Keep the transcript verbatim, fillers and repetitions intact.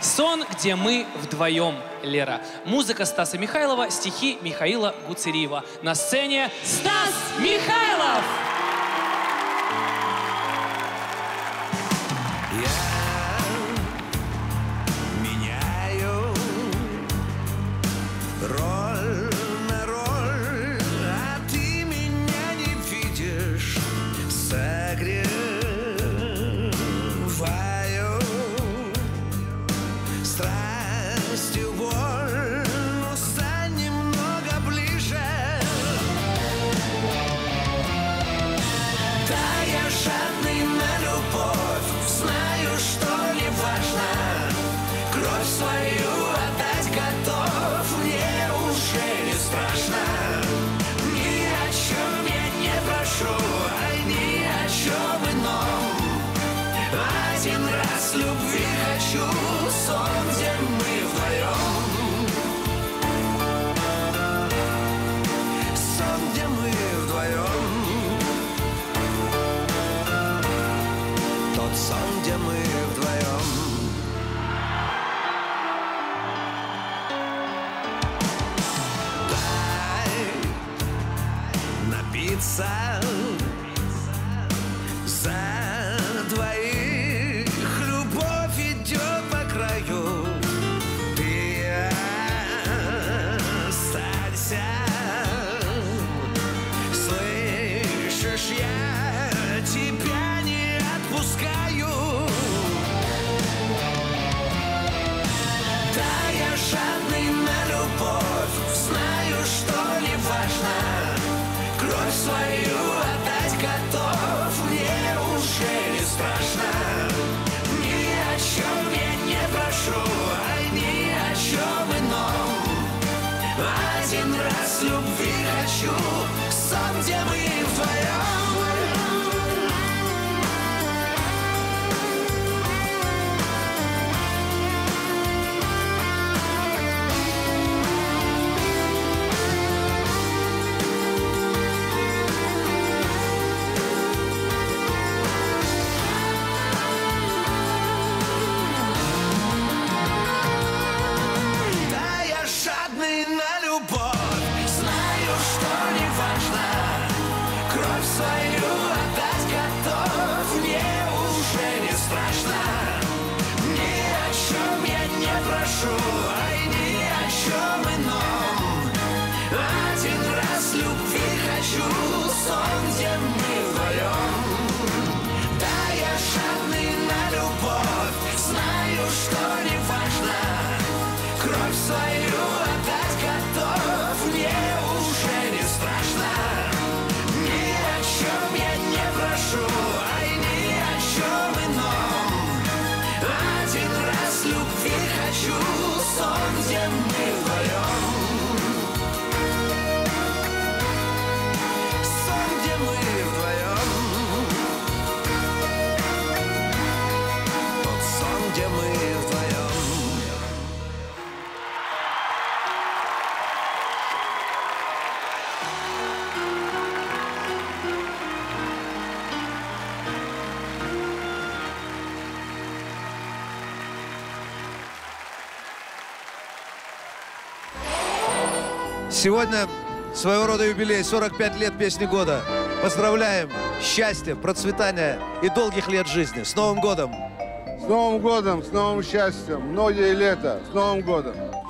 Сон, где мы вдвоем, Лера. Музыка Стаса Михайлова, стихи Михаила Гуцериева. На сцене Стас Михайлов! Я меняю роль на роль, а ты меня не видишь, согревай. Страстью боль, но стань немного ближе. Да, я жадный на любовь, знаю, что не важно. Кровь свою отдать готов, мне уже не страшно. Ни о чем я не прошу, а ни о чем ином. Один раз любви хочу, сон, где мы вдвоем, сон, где мы вдвоем, тот сон, где мы вдвоем. Дай напиться за двоих. Слышишь, я тебя не отпускаю. Да, я жадный на любовь, знаю, что не важно. Кровь свою отдать готов, мне уже не страшно. Ни о чем я не прошу, а ни о чем ином. Один раз любви хочу, сон, где мы вдвоем. Да, я жадный на любовь. Свою отдать готов, мне уже не страшно. Ни о чем я не прошу, ай, ни о чем ином. Один раз любви хочу, сон, где мы вдвоем. Да, я жадный на любовь, знаю, что не важно. Кровь свою отдать готов, мне уже не страшно. Хочу сон, где мы вдвоем, сон, где мы вдвоем, тот сон, где мы вдвоем. Сегодня своего рода юбилей, сорок пять лет песни года. Поздравляем! Счастья, процветания и долгих лет жизни. С Новым годом! С Новым годом, с новым счастьем. Многие лета, с Новым годом!